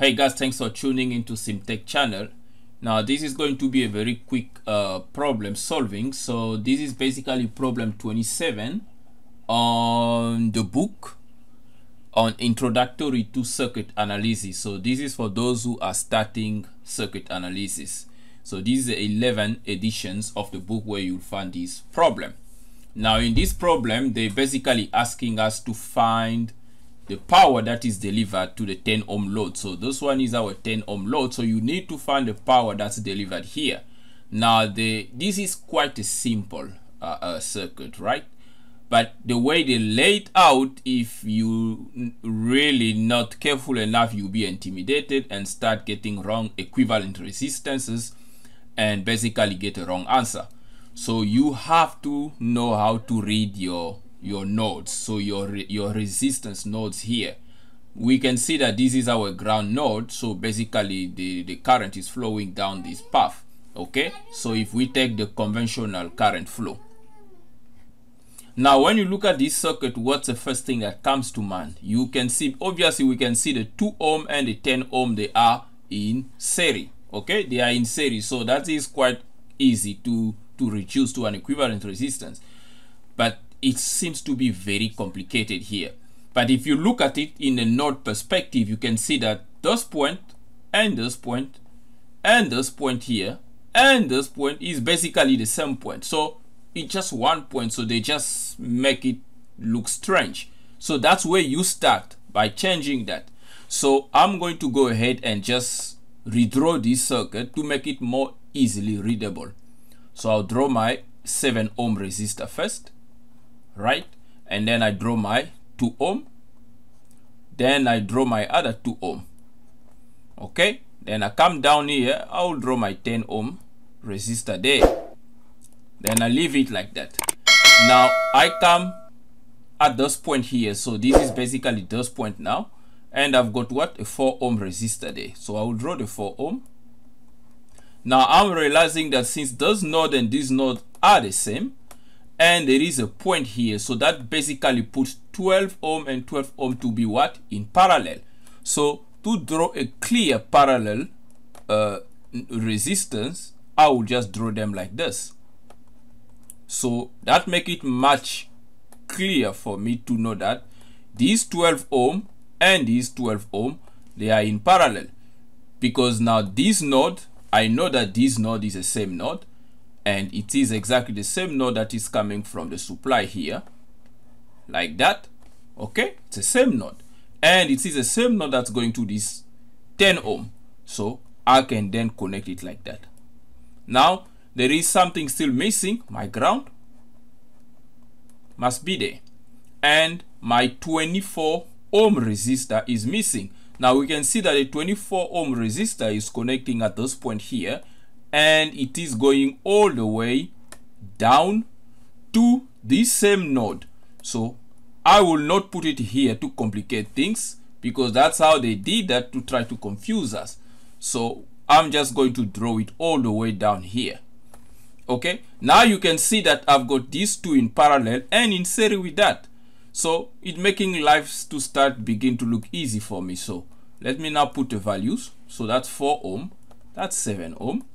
Hey guys, thanks for tuning into CMTEQ channel. Now this is going to be a very quick problem solving. So this is basically problem 27 on the book on introductory to circuit analysis. So this is for those who are starting circuit analysis. So this is the 11 editions of the book where you'll find this problem. Now in this problem, they're basically asking us to find the power that is delivered to the 10 ohm load. So this one is our 10 ohm load. So you need to find the power that's delivered here. Now this is quite a simple circuit, right? But the way they lay it out, if you really not careful enough, you'll be intimidated and start getting wrong equivalent resistances and basically get a wrong answer. So you have to know how to read your nodes. So your resistance nodes here, we can see that this is our ground node. So basically the current is flowing down this path. Okay, so if we take the conventional current flow, now when you look at this circuit, what's the first thing that comes to mind? You can see, obviously we can see the 2 ohm and the 10 ohm, they are in series. Okay, they are in series, so that is quite easy to reduce to an equivalent resistance. But it seems to be very complicated here. But if you look at it in a node perspective, you can see that this point and this point and this point here and this point is basically the same point. So it's just one point, so they just make it look strange. So that's where you start by changing that. So I'm going to go ahead and just redraw this circuit to make it more easily readable. So I'll draw my 7 ohm resistor first. Right, and then I draw my 2 ohm, then I draw my other 2 ohm. Okay, then I come down here, I'll draw my 10 ohm resistor there, then I leave it like that. Now I come at this point here, so this is basically this point now, and I've got what, a 4 ohm resistor there, so I will draw the 4 ohm. Now I'm realizing that since this node and this node are the same, and there is a point here, so that basically puts 12 ohm and 12 ohm to be what, in parallel. So to draw a clear parallel resistance, I will just draw them like this. So that makes it much clearer for me to know that these 12 ohm and these 12 ohm, they are in parallel, because now this node, I know that this node is the same node, and it is exactly the same node that is coming from the supply here, like that. Okay, it's the same node, and it is the same node that's going to this 10 ohm. So I can then connect it like that. Now there is something still missing. My ground must be there, and my 24 ohm resistor is missing. Now we can see that the 24 ohm resistor is connecting at this point here, and it is going all the way down to this same node. So I will not put it here to complicate things, because that's how they did that, to try to confuse us. So I'm just going to draw it all the way down here. Okay, now you can see that I've got these two in parallel and in series with that. So it's making life to start begin to look easy for me. So let me now put the values. So that's 4 ohm, that's 7 ohm,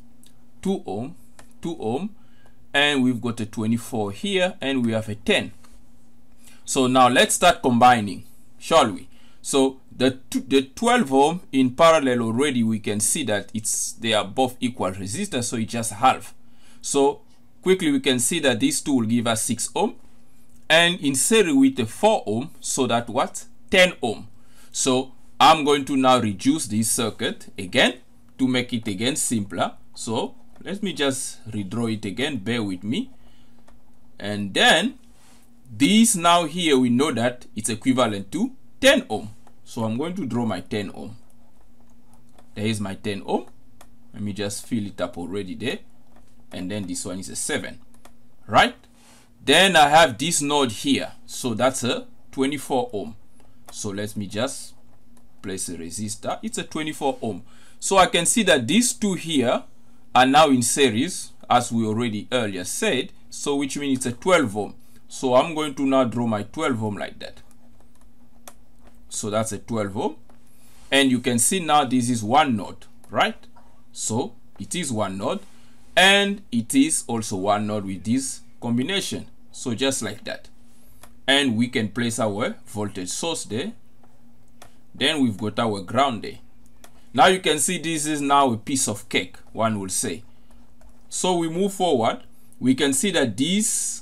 2 ohm, 2 ohm, and we've got a 24 here, and we have a 10. So now let's start combining, shall we? So the 12 ohm in parallel already, we can see that they are both equal resistance, so it's just half. So quickly we can see that these two will give us 6 ohm, and in series with the 4 ohm, so that what, 10 ohm. So I'm going to now reduce this circuit again to make it again simpler. So let me just redraw it again, bear with me. And then this now here, we know that it's equivalent to 10 ohm. So I'm going to draw my 10 ohm. There is my 10 ohm. Let me just fill it up already there. And then this one is a 7, right? Then I have this node here. So that's a 24 ohm. So let me just place a resistor. It's a 24 ohm. So I can see that these two here are now in series, as we already earlier said, so which means it's a 12 ohm. So I'm going to now draw my 12 ohm like that. So that's a 12 ohm. And you can see now this is one node, right? So it is one node, and it is also one node with this combination. So just like that. And we can place our voltage source there. Then we've got our ground there. Now you can see this is now a piece of cake, one will say. So we move forward. We can see that this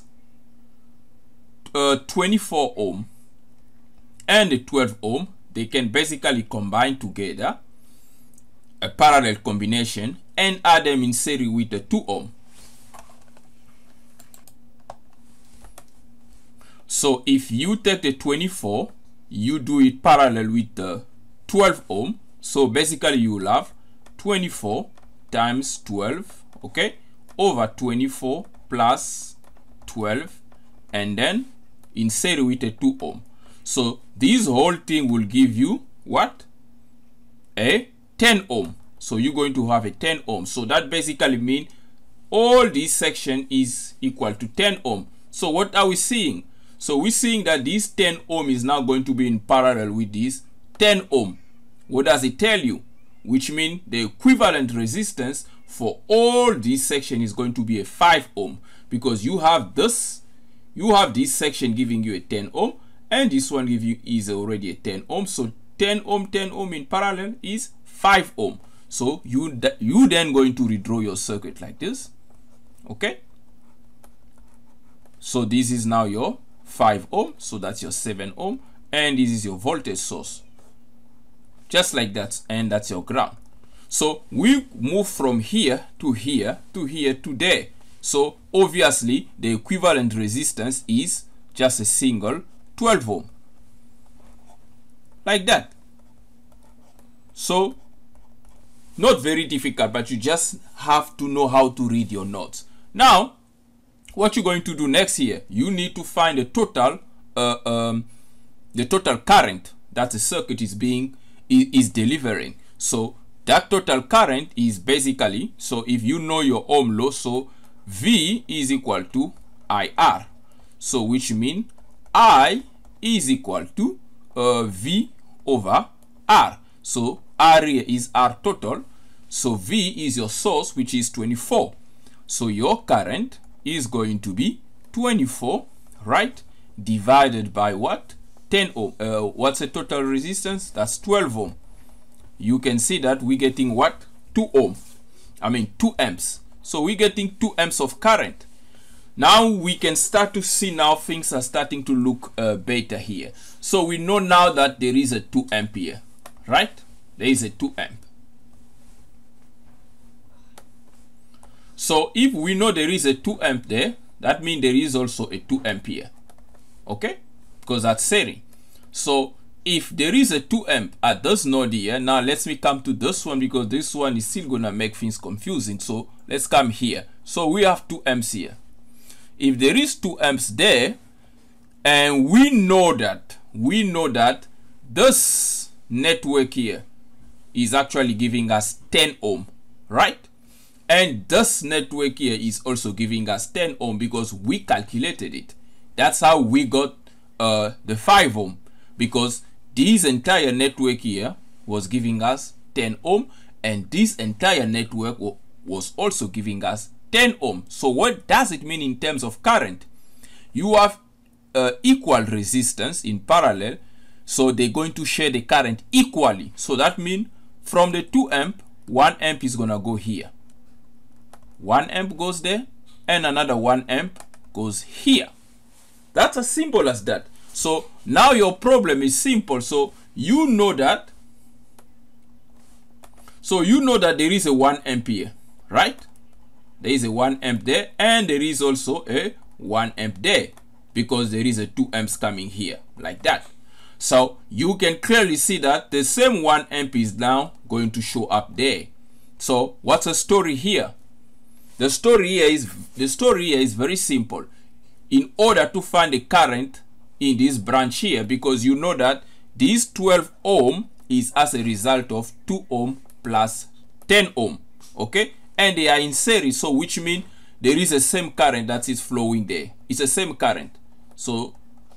24 ohm and the 12 ohm, they can basically combine together, a parallel combination, and add them in series with the 2 ohm. So if you take the 24, you do it parallel with the 12 ohm. So basically you will have 24 times 12, okay, over 24 plus 12, and then in series with a 2 ohm. So this whole thing will give you what? A 10 ohm. So you're going to have a 10 ohm. So that basically means all this section is equal to 10 ohm. So what are we seeing? So we're seeing that this 10 ohm is now going to be in parallel with this 10 ohm. What does it tell you? Which means the equivalent resistance for all this section is going to be a 5 ohm, because you have this section giving you a 10 ohm. And this one give you is already a 10 ohm. So 10 ohm in parallel is 5 ohm. So you then going to redraw your circuit like this. Okay. So this is now your 5 ohm. So that's your 7 ohm. And this is your voltage source. Just like that. And that's your ground. So we move from here to here to here to there. So obviously the equivalent resistance is just a single 12 ohm, like that. So not very difficult, but you just have to know how to read your nodes. Now what you're going to do next here, you need to find the total current that the circuit is delivering. So that total current is basically, so if you know your ohm law, so V is equal to IR, so which means I is equal to V over R. So R here is R total. So V is your source, which is 24. So your current is going to be 24, right? Divided by what? 10 ohm. What's the total resistance? That's 12 ohm. You can see that we're getting what? 2 amps. So we're getting 2 amps of current. Now we can start to see now things are starting to look better here. So we know now that there is a 2 amp here, right? There is a 2 amp. So if we know there is a 2 amp there, that means there is also a 2 amp here, okay? Because that's series. So if there is a 2 amp at this node here, now let's me come to this one, because this one is still gonna make things confusing. So let's come here. So we have 2 amps here. If there is 2 amps there, and we know that this network here is actually giving us 10 ohm, right? And this network here is also giving us 10 ohm because we calculated it. That's how we got the 5 ohm, because this entire network here was giving us 10 ohm, and this entire network was also giving us 10 ohm. So what does it mean in terms of current? You have equal resistance in parallel, so they're going to share the current equally. So that means from the 2 amp, 1 amp is gonna go here, 1 amp goes there, and another 1 amp goes here. That's as simple as that. So now your problem is simple. So you know that there is a 1 amp here, right? There is a 1 amp there, and there is also a 1 amp there, because there is a 2 amps coming here, like that. So you can clearly see that the same 1 amp is now going to show up there. So what's the story here? The story here is very simple. In order to find the current in this branch here, because you know that this 12 ohm is as a result of 2 ohm plus 10 ohm, okay? And they are in series, so which means there is the same current that is flowing there. It's the same current. So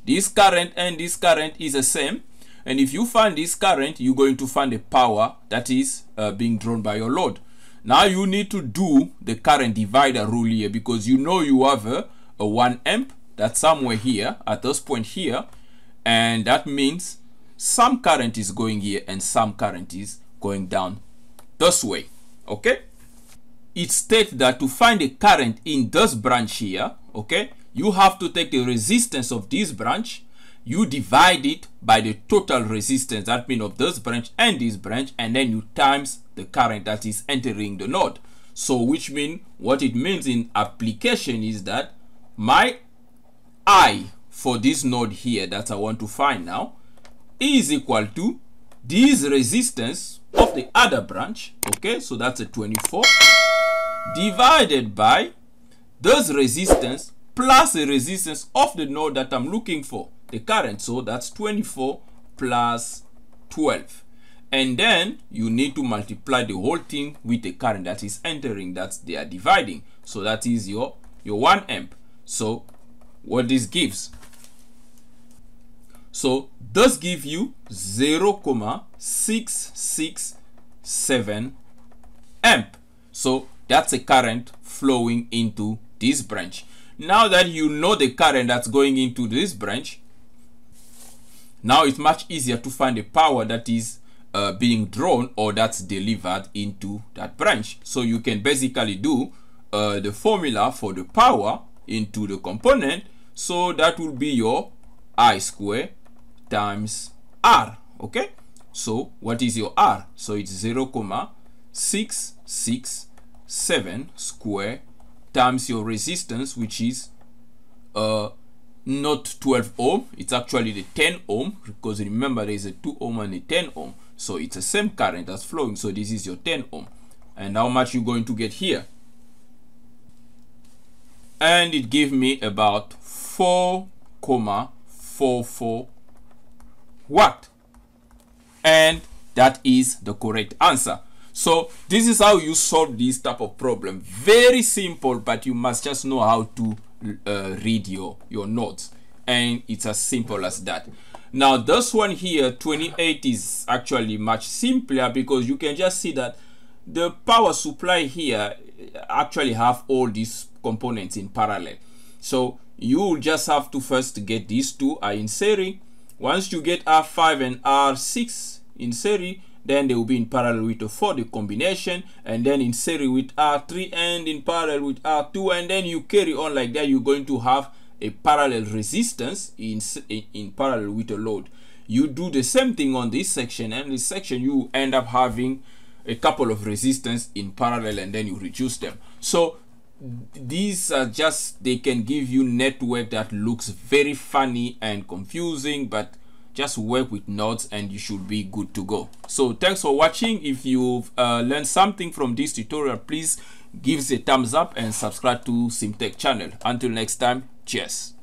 this current and this current is the same. And if you find this current, you're going to find a power that is being drawn by your load. Now you need to do the current divider rule here, because you know you have a 1 amp that's somewhere here at this point here, and that means some current is going here and some current is going down this way. Okay, it states that to find a current in this branch here, okay, you have to take the resistance of this branch, you divide it by the total resistance, that means of this branch, and then you times the current that is entering the node. So which means, what it means in application is that my I for this node here that I want to find now is equal to this resistance of the other branch, okay, so that's a 24, divided by this resistance plus the resistance of the node that I'm looking for, the current, so that's 24 plus 12. And then you need to multiply the whole thing with the current that is entering, that they are dividing. So that is your 1 amp. So what this gives? So this gives you 0.667 amp. So that's a current flowing into this branch. Now that you know the current that's going into this branch, now it's much easier to find the power that is being drawn or that's delivered into that branch. So you can basically do the formula for the power into the component. So that will be your I square times R. Okay, so what is your R? So it's 0.667 square times your resistance, which is not 12 ohm, it's actually the 10 ohm, because remember there is a 2 ohm and a 10 ohm, so it's the same current that's flowing, so this is your 10 ohm. And how much you're going to get here? And it gave me about 4.44 watt, and that is the correct answer. So this is how you solve this type of problem. Very simple, but you must just know how to read your notes. And it's as simple as that. Now this one here, 28, is actually much simpler, because you can just see that the power supply here actually have all these components in parallel. So you just have to first get these two are in series. Once you get R5 and R6 in series, then they will be in parallel with the 4, the combination, and then in series with R3 and in parallel with R2, and then you carry on like that. You're going to have a parallel resistance in parallel with the load. You do the same thing on this section, and this section you end up having a couple of resistance in parallel, and then you reduce them. So these are just, they can give you network that looks very funny and confusing, but just work with nodes and you should be good to go. So thanks for watching. If you've learned something from this tutorial, please give us a thumbs up and subscribe to CMTEQ channel. Until next time, cheers.